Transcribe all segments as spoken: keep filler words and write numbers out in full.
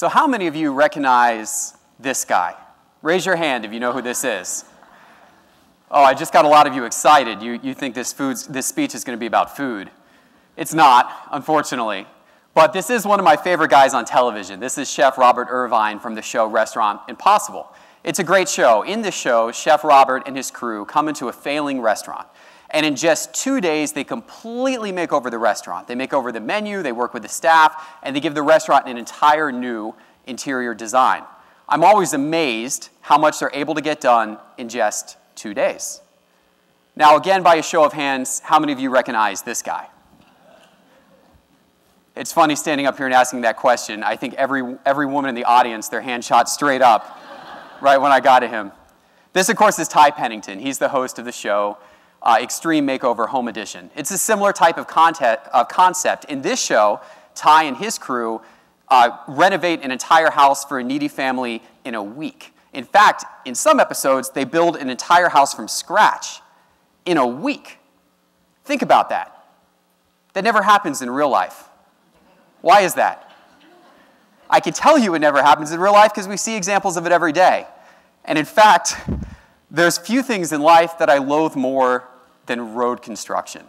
So how many of you recognize this guy? Raise your hand if you know who this is. Oh, I just got a lot of you excited. You, you think this, food's, this speech is going to be about food. It's not, unfortunately. But this is one of my favorite guys on television. This is Chef Robert Irvine from the show Restaurant Impossible. It's a great show. In this show, Chef Robert and his crew come into a failing restaurant. And in just two days, they completely make over the restaurant. They make over the menu, they work with the staff, and they give the restaurant an entire new interior design. I'm always amazed how much they're able to get done in just two days. Now, again, by a show of hands, how many of you recognize this guy? It's funny standing up here and asking that question. I think every, every woman in the audience, their hand shot straight up right when I got to him. This, of course, is Ty Pennington. He's the host of the show. Uh, Extreme Makeover Home Edition. It's a similar type of content, uh, concept. In this show, Ty and his crew uh, renovate an entire house for a needy family in a week. In fact, in some episodes, they build an entire house from scratch in a week. Think about that. That never happens in real life. Why is that? I can tell you it never happens in real life because we see examples of it every day. And in fact, there's few things in life that I loathe more than road construction.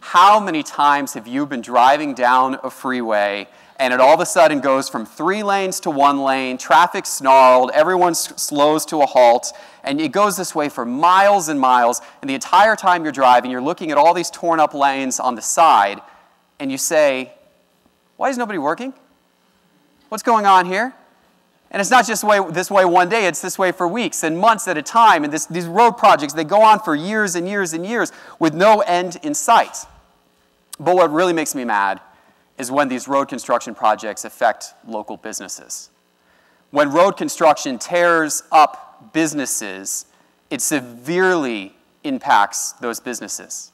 How many times have you been driving down a freeway and it all of a sudden goes from three lanes to one lane, traffic snarled, everyone slows to a halt, and it goes this way for miles and miles, and the entire time you're driving, you're looking at all these torn up lanes on the side, and you say, why is nobody working? What's going on here? And it's not just way, this way one day, it's this way for weeks and months at a time. And this, these road projects, they go on for years and years and years with no end in sight. But what really makes me mad is when these road construction projects affect local businesses. When road construction tears up businesses, it severely impacts those businesses.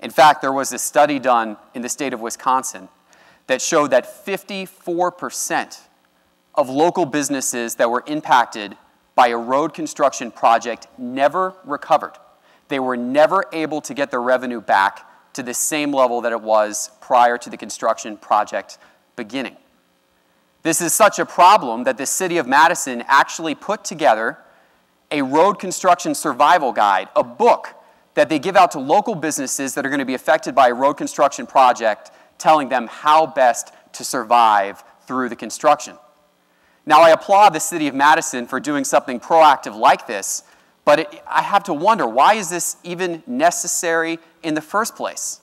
In fact, there was a study done in the state of Wisconsin that showed that fifty-four percent of local businesses that were impacted by a road construction project never recovered. They were never able to get their revenue back to the same level that it was prior to the construction project beginning. This is such a problem that the city of Madison actually put together a road construction survival guide, a book that they give out to local businesses that are going to be affected by a road construction project, telling them how best to survive through the construction. Now, I applaud the city of Madison for doing something proactive like this, but it, I have to wonder, why is this even necessary in the first place?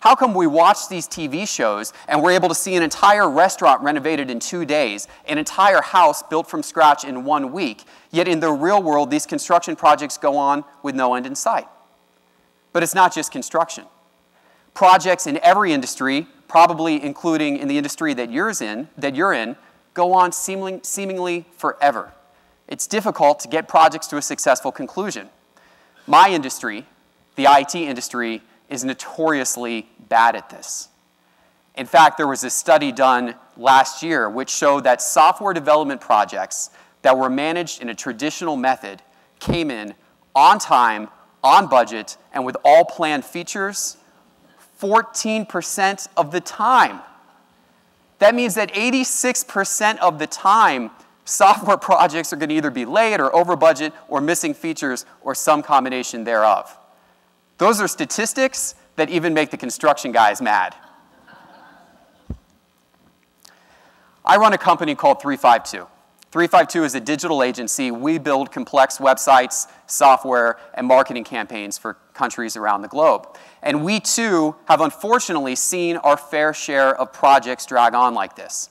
How come we watch these T V shows and we're able to see an entire restaurant renovated in two days, an entire house built from scratch in one week, yet in the real world, these construction projects go on with no end in sight? But it's not just construction. Projects in every industry, probably including in the industry that you're in, that you're in, go on seemingly forever. It's difficult to get projects to a successful conclusion. My industry, the I T industry, is notoriously bad at this. In fact, there was a study done last year which showed that software development projects that were managed in a traditional method came in on time, on budget, and with all planned features fourteen percent of the time. That means that eighty-six percent of the time, software projects are going to either be late or over budget or missing features or some combination thereof. Those are statistics that even make the construction guys mad. I run a company called three five two. three five two is a digital agency. We build complex websites, software, and marketing campaigns for countries around the globe. And we, too, have unfortunately seen our fair share of projects drag on like this.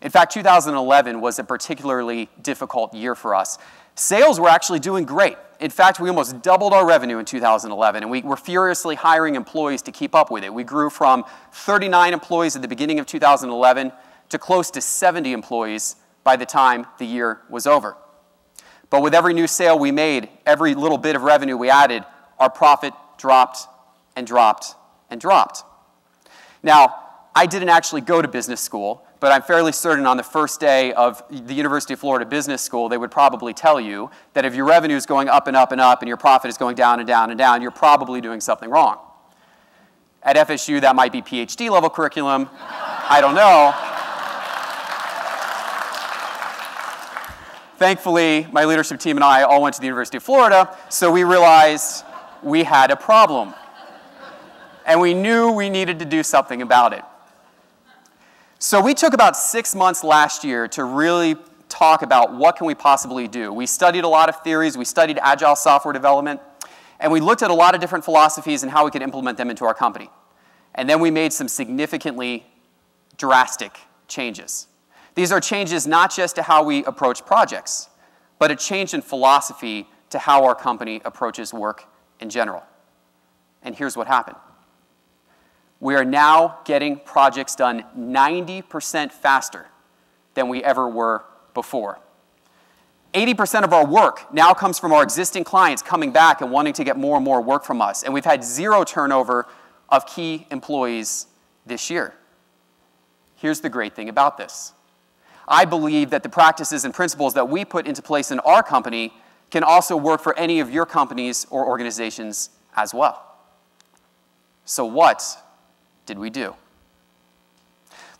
In fact, two thousand eleven was a particularly difficult year for us. Sales were actually doing great. In fact, we almost doubled our revenue in two thousand eleven, and we were furiously hiring employees to keep up with it. We grew from thirty-nine employees at the beginning of two thousand eleven to close to seventy employees by the time the year was over. But with every new sale we made, every little bit of revenue we added, our profit dropped and dropped and dropped. Now, I didn't actually go to business school, but I'm fairly certain on the first day of the University of Florida Business School, they would probably tell you that if your revenue is going up and up and up and your profit is going down and down and down, you're probably doing something wrong. At F S U, that might be PhD level curriculum. I don't know. Thankfully, my leadership team and I all went to the University of Florida, so we realized we had a problem. And we knew we needed to do something about it. So we took about six months last year to really talk about what can we possibly do. We studied a lot of theories, we studied agile software development, and we looked at a lot of different philosophies and how we could implement them into our company. And then we made some significantly drastic changes. These are changes not just to how we approach projects, but a change in philosophy to how our company approaches work in general. And here's what happened. We are now getting projects done ninety percent faster than we ever were before. eighty percent of our work now comes from our existing clients coming back and wanting to get more and more work from us. And we've had zero turnover of key employees this year. Here's the great thing about this. I believe that the practices and principles that we put into place in our company can also work for any of your companies or organizations as well. So what did we do?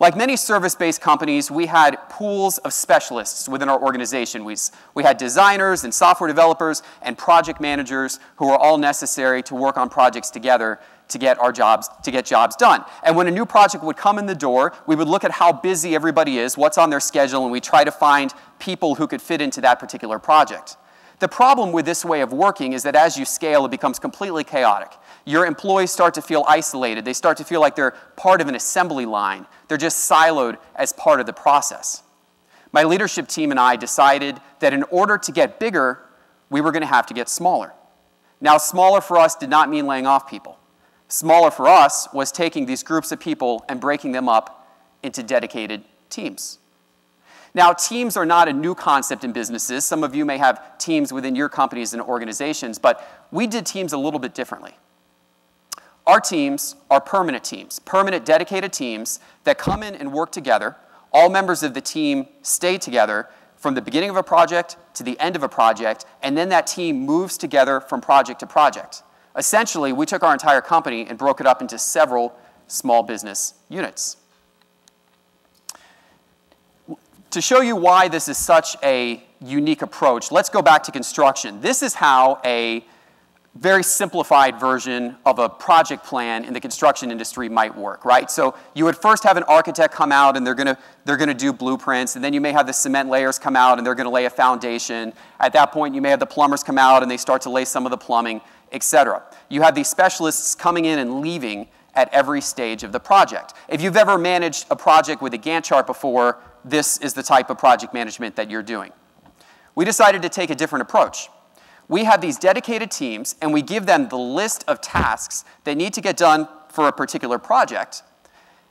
Like many service-based companies, we had pools of specialists within our organization. We, we had designers and software developers and project managers who were all necessary to work on projects together to get our jobs, to get jobs done. And when a new project would come in the door, we would look at how busy everybody is, what's on their schedule, and we try to find people who could fit into that particular project. The problem with this way of working is that as you scale, it becomes completely chaotic. Your employees start to feel isolated. They start to feel like they're part of an assembly line. They're just siloed as part of the process. My leadership team and I decided that in order to get bigger, we were going to have to get smaller. Now, smaller for us did not mean laying off people. Smaller for us was taking these groups of people and breaking them up into dedicated teams. Now, teams are not a new concept in businesses. Some of you may have teams within your companies and organizations, but we did teams a little bit differently. Our teams are permanent teams, permanent dedicated teams that come in and work together. All members of the team stay together from the beginning of a project to the end of a project, and then that team moves together from project to project. Essentially, we took our entire company and broke it up into several small business units. To show you why this is such a unique approach, let's go back to construction. This is how a very simplified version of a project plan in the construction industry might work, right? So you would first have an architect come out and they're gonna, they're gonna do blueprints, and then you may have the cement layers come out and they're gonna lay a foundation. At that point, you may have the plumbers come out and they start to lay some of the plumbing, et cetera. You have these specialists coming in and leaving at every stage of the project. If you've ever managed a project with a Gantt chart before, this is the type of project management that you're doing. We decided to take a different approach. We have these dedicated teams, and we give them the list of tasks that need to get done for a particular project,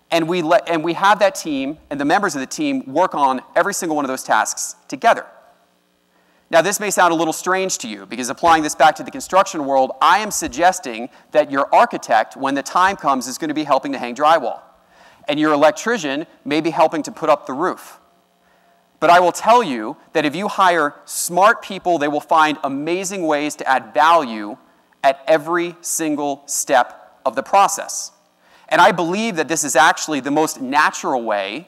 and we, let, and we have that team and the members of the team work on every single one of those tasks together. Now, this may sound a little strange to you, because applying this back to the construction world, I am suggesting that your architect, when the time comes, is going to be helping to hang drywall. And your electrician may be helping to put up the roof. But I will tell you that if you hire smart people, they will find amazing ways to add value at every single step of the process. And I believe that this is actually the most natural way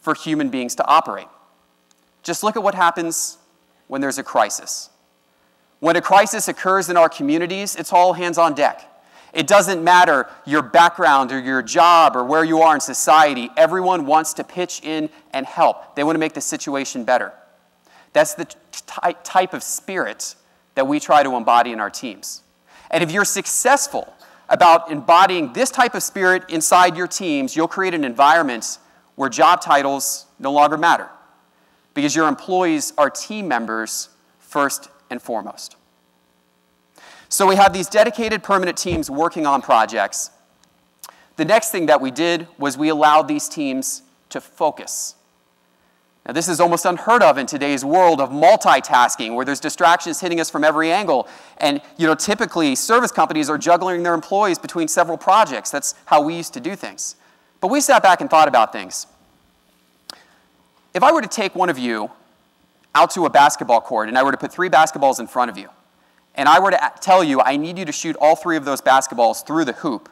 for human beings to operate. Just look at what happens when there's a crisis. When a crisis occurs in our communities, it's all hands on deck. It doesn't matter your background or your job or where you are in society. Everyone wants to pitch in and help. They want to make the situation better. That's the ty- type of spirit that we try to embody in our teams. And if you're successful about embodying this type of spirit inside your teams, you'll create an environment where job titles no longer matter, because your employees are team members first and foremost. So we have these dedicated permanent teams working on projects. The next thing that we did was we allowed these teams to focus. Now, this is almost unheard of in today's world of multitasking, where there's distractions hitting us from every angle. And you know, typically, service companies are juggling their employees between several projects. That's how we used to do things. But we sat back and thought about things. If I were to take one of you out to a basketball court, and I were to put three basketballs in front of you, and I were to tell you, I need you to shoot all three of those basketballs through the hoop,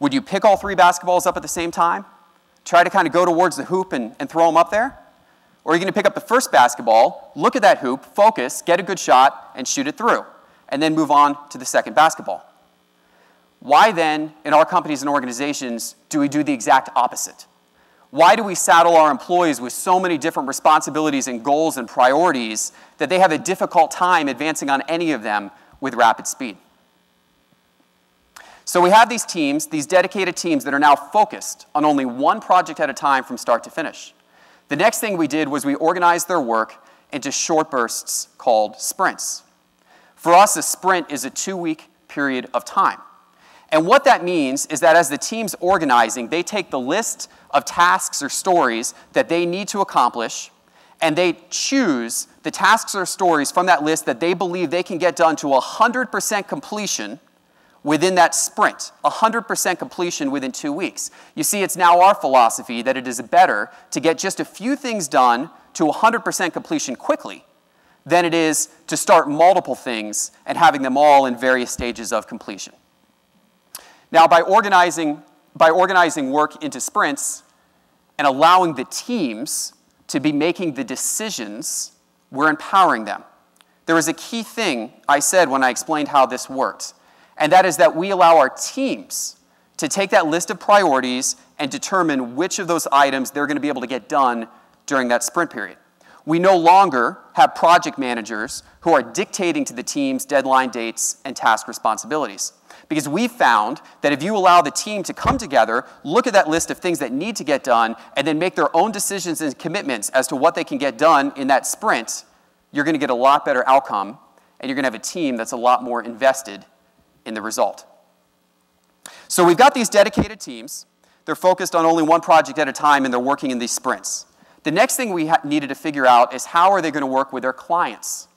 would you pick all three basketballs up at the same time? Try to kind of go towards the hoop and, and throw them up there? Or you're going to pick up the first basketball, look at that hoop, focus, get a good shot, and shoot it through, and then move on to the second basketball. Why then, in our companies and organizations, do we do the exact opposite? Why do we saddle our employees with so many different responsibilities and goals and priorities that they have a difficult time advancing on any of them with rapid speed? So we have these teams, these dedicated teams that are now focused on only one project at a time from start to finish. The next thing we did was we organized their work into short bursts called sprints. For us, a sprint is a two-week period of time. And what that means is that as the team's organizing, they take the list of tasks or stories that they need to accomplish, and they choose the tasks or stories from that list that they believe they can get done to one hundred percent completion within that sprint, one hundred percent completion within two weeks. You see, it's now our philosophy that it is better to get just a few things done to one hundred percent completion quickly than it is to start multiple things and having them all in various stages of completion. Now, by organizing, by organizing work into sprints and allowing the teams to be making the decisions, we're empowering them. There was a key thing I said when I explained how this worked, and that is that we allow our teams to take that list of priorities and determine which of those items they're going to be able to get done during that sprint period. We no longer have project managers who are dictating to the teams deadline dates and task responsibilities. Because we found that if you allow the team to come together, look at that list of things that need to get done, and then make their own decisions and commitments as to what they can get done in that sprint, you're going to get a lot better outcome, and you're going to have a team that's a lot more invested in the result. So we've got these dedicated teams. They're focused on only one project at a time, and they're working in these sprints. The next thing we needed to figure out is how are they going to work with their clients?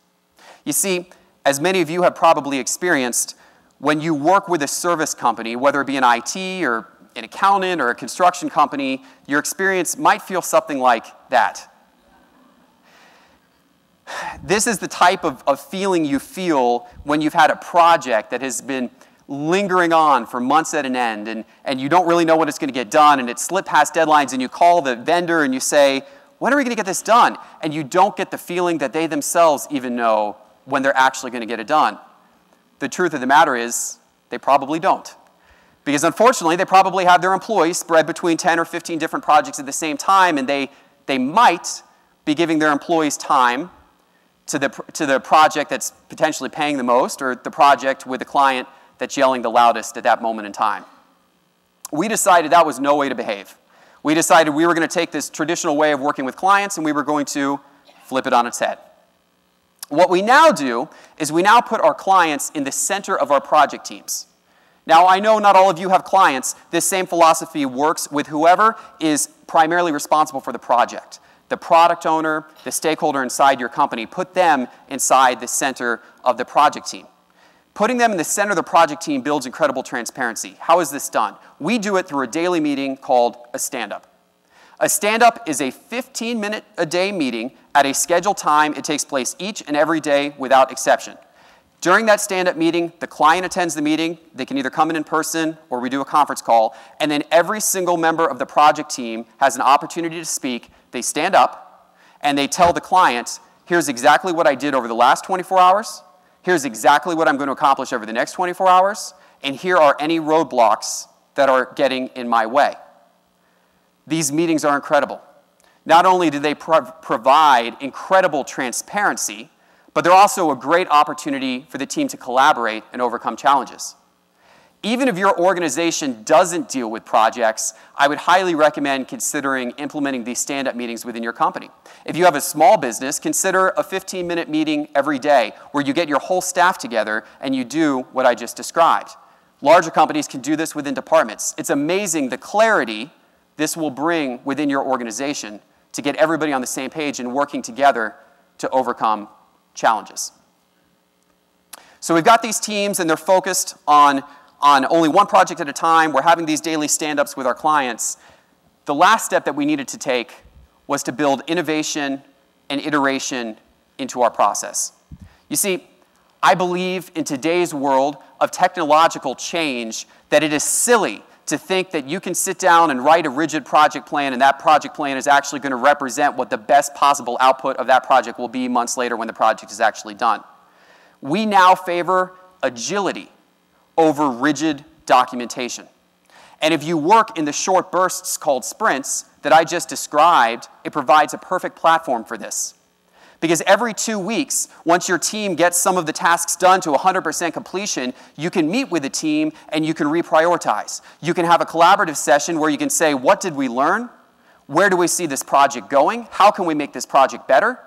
You see, as many of you have probably experienced, when you work with a service company, whether it be an I T or an accountant or a construction company, your experience might feel something like that. This is the type of, of feeling you feel when you've had a project that has been lingering on for months at an end, and, and you don't really know what it's going to get done, and it slipped past deadlines, and you call the vendor and you say, when are we going to get this done? And you don't get the feeling that they themselves even know when they're actually going to get it done. The truth of the matter is, they probably don't. Because unfortunately, they probably have their employees spread between ten or fifteen different projects at the same time, and they, they might be giving their employees time to the, to the project that's potentially paying the most, or the project with the client that's yelling the loudest at that moment in time. We decided that was no way to behave. We decided we were going to take this traditional way of working with clients, and we were going to flip it on its head. What we now do is we now put our clients in the center of our project teams. Now, I know not all of you have clients. This same philosophy works with whoever is primarily responsible for the project. The product owner, the stakeholder inside your company, put them inside the center of the project team. Putting them in the center of the project team builds incredible transparency. How is this done? We do it through a daily meeting called a stand-up. A stand-up is a fifteen-minute-a-day meeting at a scheduled time. It takes place each and every day without exception. During that stand-up meeting, the client attends the meeting. They can either come in in person or we do a conference call. And then every single member of the project team has an opportunity to speak. They stand up and they tell the client, here's exactly what I did over the last twenty-four hours. Here's exactly what I'm going to accomplish over the next twenty-four hours. And here are any roadblocks that are getting in my way. These meetings are incredible. Not only do they pro- provide incredible transparency, but they're also a great opportunity for the team to collaborate and overcome challenges. Even if your organization doesn't deal with projects, I would highly recommend considering implementing these stand-up meetings within your company. If you have a small business, consider a fifteen-minute meeting every day where you get your whole staff together and you do what I just described. Larger companies can do this within departments. It's amazing the clarity this will bring within your organization to get everybody on the same page and working together to overcome challenges. So we've got these teams, and they're focused on, on only one project at a time. We're having these daily stand-ups with our clients. The last step that we needed to take was to build innovation and iteration into our process. You see, I believe in today's world of technological change that it is silly to think that you can sit down and write a rigid project plan and that project plan is actually going to represent what the best possible output of that project will be months later when the project is actually done. We now favor agility over rigid documentation. And if you work in the short bursts called sprints that I just described, it provides a perfect platform for this. Because every two weeks, once your team gets some of the tasks done to one hundred percent completion, you can meet with the team and you can reprioritize. You can have a collaborative session where you can say, what did we learn? Where do we see this project going? How can we make this project better?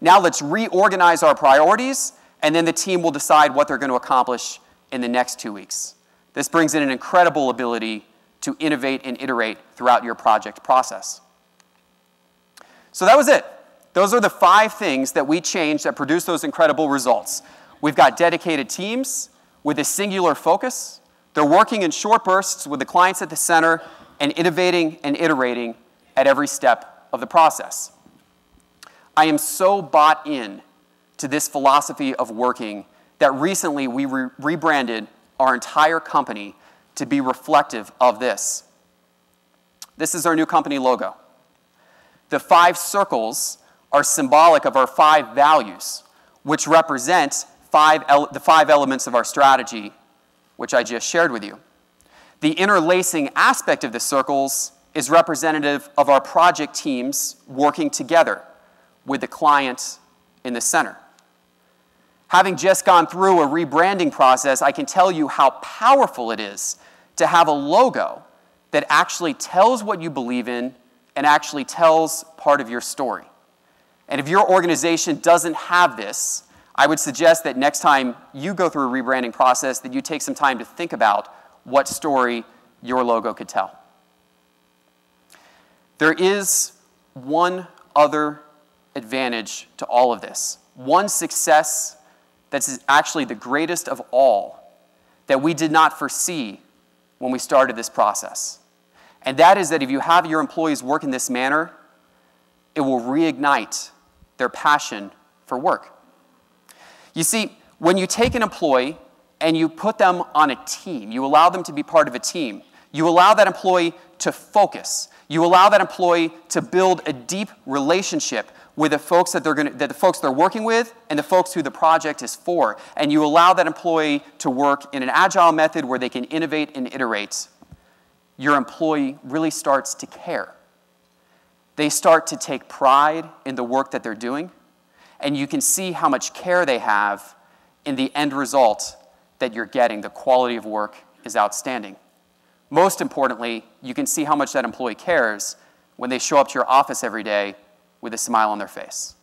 Now let's reorganize our priorities, and then the team will decide what they're going to accomplish in the next two weeks. This brings in an incredible ability to innovate and iterate throughout your project process. So that was it. Those are the five things that we changed that produce those incredible results. We've got dedicated teams with a singular focus. They're working in short bursts with the clients at the center and innovating and iterating at every step of the process. I am so bought in to this philosophy of working that recently we re rebranded our entire company to be reflective of this. This is our new company logo. The five circles are symbolic of our five values, which represent five the five elements of our strategy, which I just shared with you. The interlacing aspect of the circles is representative of our project teams working together with the client in the center. Having just gone through a rebranding process, I can tell you how powerful it is to have a logo that actually tells what you believe in and actually tells part of your story. And if your organization doesn't have this, I would suggest that next time you go through a rebranding process that you take some time to think about what story your logo could tell. There is one other advantage to all of this, one success that's actually the greatest of all that we did not foresee when we started this process. And that is that if you have your employees work in this manner, it will reignite their passion for work. You see, when you take an employee and you put them on a team, you allow them to be part of a team, you allow that employee to focus, you allow that employee to build a deep relationship with the folks that they're going to, that the folks they're working with and the folks who the project is for, and you allow that employee to work in an agile method where they can innovate and iterate, your employee really starts to care. They start to take pride in the work that they're doing, and you can see how much care they have in the end result that you're getting. The quality of work is outstanding. Most importantly, you can see how much that employee cares when they show up to your office every day with a smile on their face.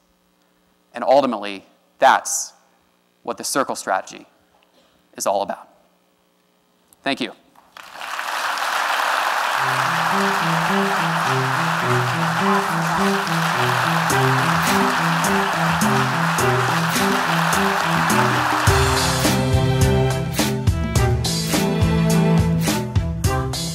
And ultimately, that's what the circle strategy is all about. Thank you.